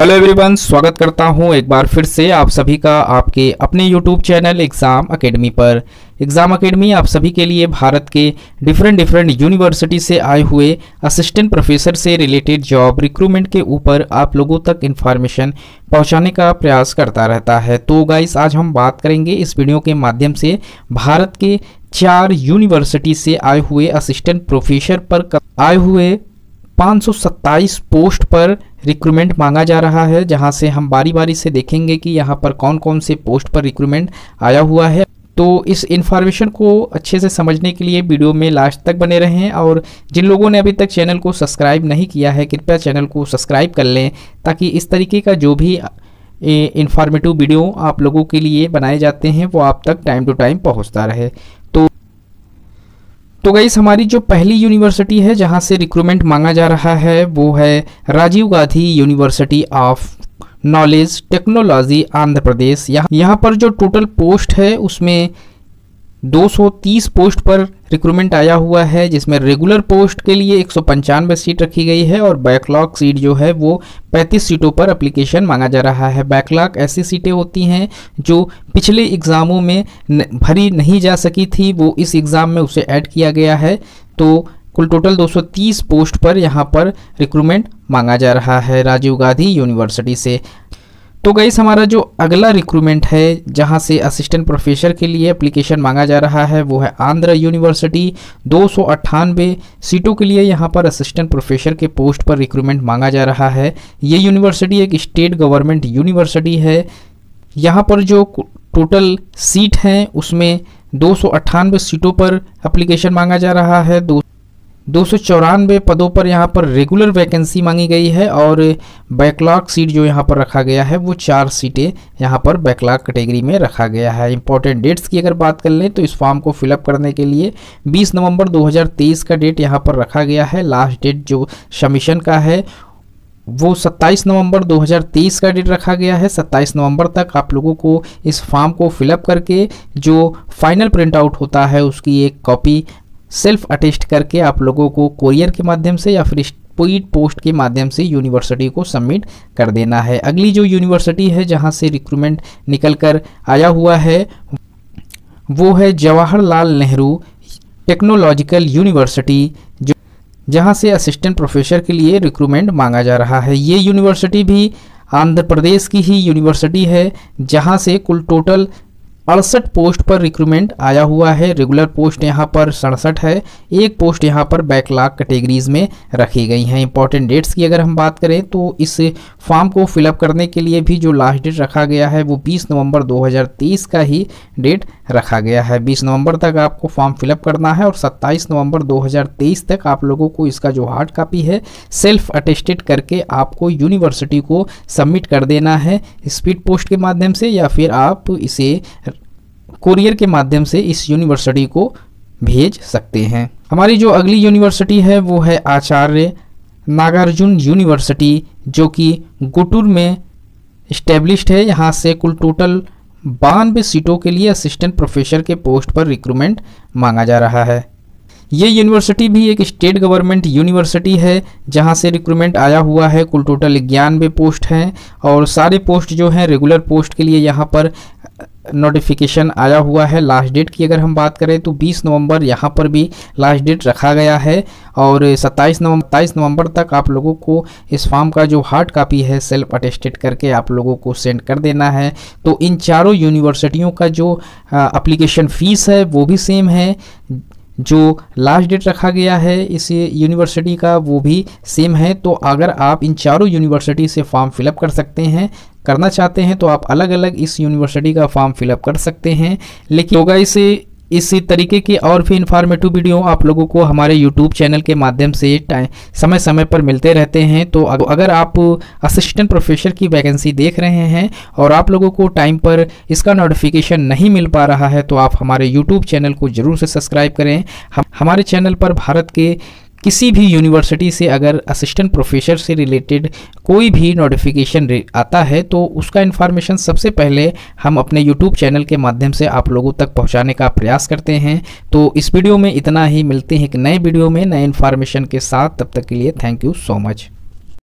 Hello everyone, स्वागत करता हूं एक बार फिर से आप सभी का आपके अपने यूट्यूब चैनल एग्ज़ाम एकेडमी पर। एग्ज़ाम एकेडमी आप सभी के लिए भारत के डिफरेंट यूनिवर्सिटी से आए हुए असिस्टेंट प्रोफेसर से रिलेटेड जॉब रिक्रूटमेंट के ऊपर आप लोगों तक इन्फॉर्मेशन पहुंचाने का प्रयास करता रहता है। तो गाइस, आज हम बात करेंगे इस वीडियो के माध्यम से भारत के 4 यूनिवर्सिटी से आए हुए असिस्टेंट प्रोफेसर पर आए हुए 527 पोस्ट पर रिक्रूटमेंट मांगा जा रहा है, जहां से हम बारी बारी से देखेंगे कि यहां पर कौन कौन से पोस्ट पर रिक्रूटमेंट आया हुआ है। तो इस इन्फॉर्मेशन को अच्छे से समझने के लिए वीडियो में लास्ट तक बने रहें, और जिन लोगों ने अभी तक चैनल को सब्सक्राइब नहीं किया है कृपया चैनल को सब्सक्राइब कर लें, ताकि इस तरीके का जो भी इन्फॉर्मेटिव वीडियो आप लोगों के लिए बनाए जाते हैं वो आप तक टाइम टू टाइम पहुँचता रहे। तो गाइस, हमारी जो पहली यूनिवर्सिटी है जहां से रिक्रूटमेंट मांगा जा रहा है वो है Rajiv Gandhi university of knowledge technology, Andhra Pradesh. यहाँ पर जो टोटल पोस्ट है उसमें 230 पोस्ट पर रिक्रूटमेंट आया हुआ है, जिसमें रेगुलर पोस्ट के लिए 195 सीट रखी गई है और बैकलॉग सीट जो है वो 35 सीटों पर एप्लीकेशन मांगा जा रहा है। बैकलॉग ऐसी सीटें होती हैं जो पिछले एग्ज़ामों में भरी नहीं जा सकी थी, वो इस एग्ज़ाम में उसे ऐड किया गया है। तो कुल टोटल 230 पोस्ट पर यहाँ पर रिक्रूटमेंट मांगा जा रहा है राजीव गांधी यूनिवर्सिटी से। तो गाइस, हमारा जो अगला रिक्रूटमेंट है जहां से असिस्टेंट प्रोफेसर के लिए एप्लीकेशन मांगा जा रहा है वो है आंध्र यूनिवर्सिटी। 298 सीटों के लिए यहां पर असिस्टेंट प्रोफेसर के पोस्ट पर रिक्रूटमेंट मांगा जा रहा है। ये यूनिवर्सिटी एक स्टेट गवर्नमेंट यूनिवर्सिटी है। यहां पर जो टोटल सीट हैं उसमें 298 सीटों पर एप्लीकेशन मांगा जा रहा है। 294 पदों पर यहाँ पर रेगुलर वैकेंसी मांगी गई है और बैकलॉग सीट जो यहाँ पर रखा गया है वो 4 सीटें यहाँ पर बैकलॉग कैटेगरी में रखा गया है। इंपॉर्टेंट डेट्स की अगर बात कर लें तो इस फॉर्म को फिलअप करने के लिए 20 नवंबर 2023 का डेट यहाँ पर रखा गया है। लास्ट डेट जो सबमिशन का है वो 27 नवंबर 2023 का डेट रखा गया है। 27 नवंबर तक आप लोगों को इस फॉर्म को फिलअप करके जो फाइनल प्रिंट आउट होता है उसकी एक कॉपी सेल्फ अटेस्ट करके आप लोगों को कोरियर के माध्यम से या फिर स्पीड पोस्ट के माध्यम से यूनिवर्सिटी को सबमिट कर देना है। अगली जो यूनिवर्सिटी है जहां से रिक्रूटमेंट निकल कर आया हुआ है वो है जवाहरलाल नेहरू टेक्नोलॉजिकल यूनिवर्सिटी, जहां से असिस्टेंट प्रोफेसर के लिए रिक्रूटमेंट मांगा जा रहा है। ये यूनिवर्सिटी भी आंध्र प्रदेश की ही यूनिवर्सिटी है, जहाँ से कुल टोटल 68 पोस्ट पर रिक्रूटमेंट आया हुआ है। रेगुलर पोस्ट यहाँ पर 67 है, एक पोस्ट यहाँ पर बैकलॉग कैटेगरीज में रखी गई हैं। इंपॉर्टेंट डेट्स की अगर हम बात करें तो इस फॉर्म को फिलअप करने के लिए भी जो लास्ट डेट रखा गया है वो 20 नवंबर 2023 का ही डेट रखा गया है। 20 नवंबर तक आपको फॉर्म फिलअप करना है और 27 नवंबर 2023 तक आप लोगों को इसका जो हार्ड कापी है सेल्फ अटेस्टेड करके आपको यूनिवर्सिटी को सबमिट कर देना है, स्पीड पोस्ट के माध्यम से या फिर आप इसे कोरियर के माध्यम से इस यूनिवर्सिटी को भेज सकते हैं। हमारी जो अगली यूनिवर्सिटी है वो है आचार्य नागार्जुन यूनिवर्सिटी, जो कि गुटूर में इस्टेब्लिश्ड है। यहाँ से कुल टोटल 92 सीटों के लिए असिस्टेंट प्रोफेसर के पोस्ट पर रिक्रूटमेंट मांगा जा रहा है। ये यूनिवर्सिटी भी एक स्टेट गवर्नमेंट यूनिवर्सिटी है, जहां से रिक्रूटमेंट आया हुआ है। कुल टोटल 91 पोस्ट हैं और सारे पोस्ट जो हैं रेगुलर पोस्ट के लिए यहां पर नोटिफिकेशन आया हुआ है। लास्ट डेट की अगर हम बात करें तो 20 नवंबर यहाँ पर भी लास्ट डेट रखा गया है और 27 नवंबर तक आप लोगों को इस फॉर्म का जो हार्ड कापी है सेल्फ अटेस्टेड करके आप लोगों को सेंड कर देना है। तो इन चारों यूनिवर्सिटियों का जो एप्लीकेशन फ़ीस है वो भी सेम है, जो लास्ट डेट रखा गया है इस यूनिवर्सिटी का वो भी सेम है। तो अगर आप इन चारों यूनिवर्सिटी से फॉर्म फिलअप कर सकते हैं, करना चाहते हैं तो आप अलग अलग इस यूनिवर्सिटी का फॉर्म फिलअप कर सकते हैं। लेकिन होगा इसे इसी तरीके के और भी इन्फॉर्मेटिव वीडियो आप लोगों को हमारे यूट्यूब चैनल के माध्यम से समय समय पर मिलते रहते हैं। तो अगर आप असिस्टेंट प्रोफेसर की वैकेंसी देख रहे हैं और आप लोगों को टाइम पर इसका नोटिफिकेशन नहीं मिल पा रहा है तो आप हमारे यूट्यूब चैनल को ज़रूर से सब्सक्राइब करें। हमारे चैनल पर भारत के किसी भी यूनिवर्सिटी से अगर असिस्टेंट प्रोफेसर से रिलेटेड कोई भी नोटिफिकेशन आता है तो उसका इन्फॉर्मेशन सबसे पहले हम अपने यूट्यूब चैनल के माध्यम से आप लोगों तक पहुंचाने का प्रयास करते हैं। तो इस वीडियो में इतना ही, मिलते हैं एक नए वीडियो में नए इन्फॉर्मेशन के साथ। तब तक के लिए थैंक यू सो मच।